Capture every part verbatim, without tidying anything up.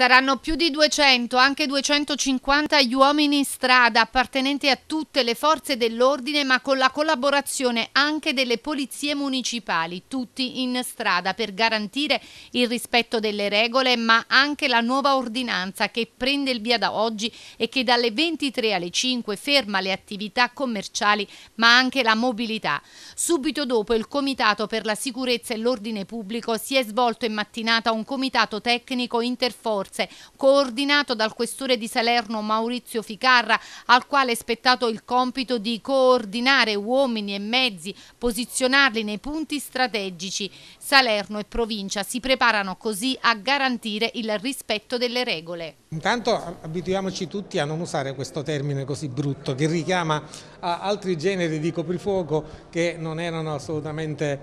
Saranno più di duecento, anche duecentocinquanta gli uomini in strada appartenenti a tutte le forze dell'ordine, ma con la collaborazione anche delle polizie municipali, tutti in strada per garantire il rispetto delle regole, ma anche la nuova ordinanza che prende il via da oggi e che dalle ventitré alle cinque ferma le attività commerciali, ma anche la mobilità. Subito dopo il Comitato per la Sicurezza e l'Ordine Pubblico si è svolto in mattinata un comitato tecnico interforze coordinato dal questore di Salerno Maurizio Ficarra, al quale è spettato il compito di coordinare uomini e mezzi, posizionarli nei punti strategici. Salerno e provincia si preparano così a garantire il rispetto delle regole. Intanto abituiamoci tutti a non usare questo termine così brutto che richiama a altri generi di coprifuoco che non erano assolutamente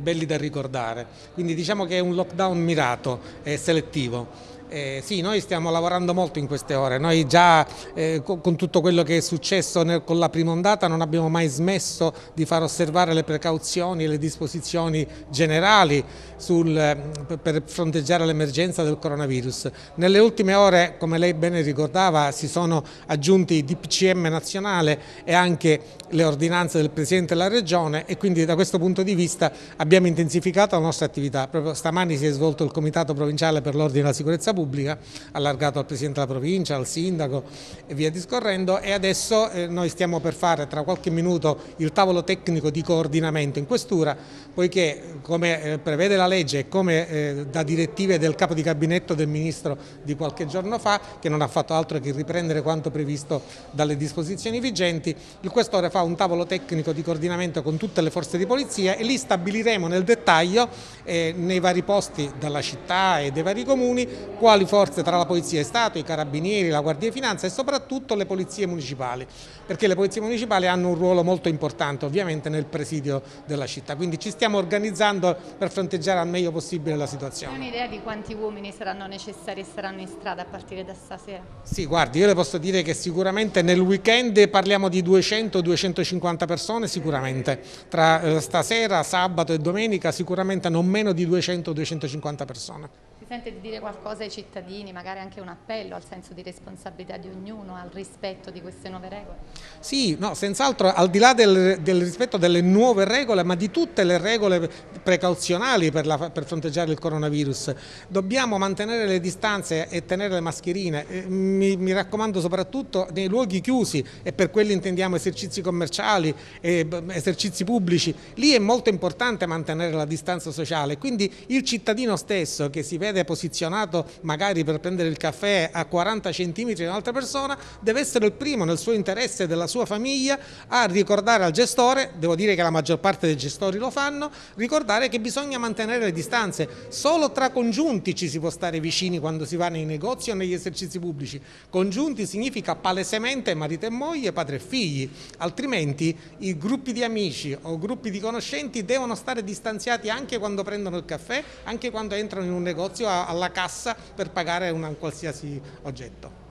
belli da ricordare. Quindi diciamo che è un lockdown mirato e selettivo. Eh, sì, noi stiamo lavorando molto in queste ore, noi già eh, con, con tutto quello che è successo nel, con la prima ondata non abbiamo mai smesso di far osservare le precauzioni e le disposizioni generali sul, eh, per fronteggiare l'emergenza del coronavirus. Nelle ultime ore, come lei bene ricordava, si sono aggiunti i D P C M nazionale e anche le ordinanze del Presidente della Regione e quindi da questo punto di vista abbiamo intensificato la nostra attività. Proprio stamani si è svolto il Comitato Provinciale per l'Ordine e la Sicurezza Pubblica, allargato al Presidente della Provincia, al Sindaco e via discorrendo, e adesso eh, noi stiamo per fare tra qualche minuto il tavolo tecnico di coordinamento in questura, poiché come eh, prevede la legge e come eh, da direttive del capo di gabinetto del Ministro di qualche giorno fa, che non ha fatto altro che riprendere quanto previsto dalle disposizioni vigenti, il questore fa un tavolo tecnico di coordinamento con tutte le forze di polizia e lì stabiliremo nel dettaglio eh, nei vari posti dalla città e dei vari comuni quali forze tra la Polizia di Stato, i Carabinieri, la Guardia di Finanza e soprattutto le polizie municipali, perché le polizie municipali hanno un ruolo molto importante ovviamente nel presidio della città, quindi ci stiamo organizzando per fronteggiare al meglio possibile la situazione. Hai un'idea di quanti uomini saranno necessari e saranno in strada a partire da stasera? Sì, guardi, io le posso dire che sicuramente nel weekend parliamo di duecento duecentocinquanta persone, sicuramente, tra eh, stasera, sabato e domenica sicuramente non meno di duecento duecentocinquanta persone. Sente di dire qualcosa ai cittadini, magari anche un appello al senso di responsabilità di ognuno, al rispetto di queste nuove regole? Sì, no, senz'altro, al di là del, del rispetto delle nuove regole, ma di tutte le regole precauzionali per, la, per fronteggiare il coronavirus, dobbiamo mantenere le distanze e tenere le mascherine, e mi, mi raccomando soprattutto nei luoghi chiusi, e per quelli intendiamo esercizi commerciali, e, esercizi pubblici, lì è molto importante mantenere la distanza sociale, quindi il cittadino stesso che si vede posizionato magari per prendere il caffè a quaranta centimetri di un'altra persona deve essere il primo nel suo interesse e della sua famiglia a ricordare al gestore, devo dire che la maggior parte dei gestori lo fanno, ricordare che bisogna mantenere le distanze, solo tra congiunti ci si può stare vicini quando si va nei negozi o negli esercizi pubblici, congiunti significa palesemente marito e moglie, padre e figli, altrimenti i gruppi di amici o gruppi di conoscenti devono stare distanziati anche quando prendono il caffè, anche quando entrano in un negozio alla cassa per pagare un qualsiasi oggetto.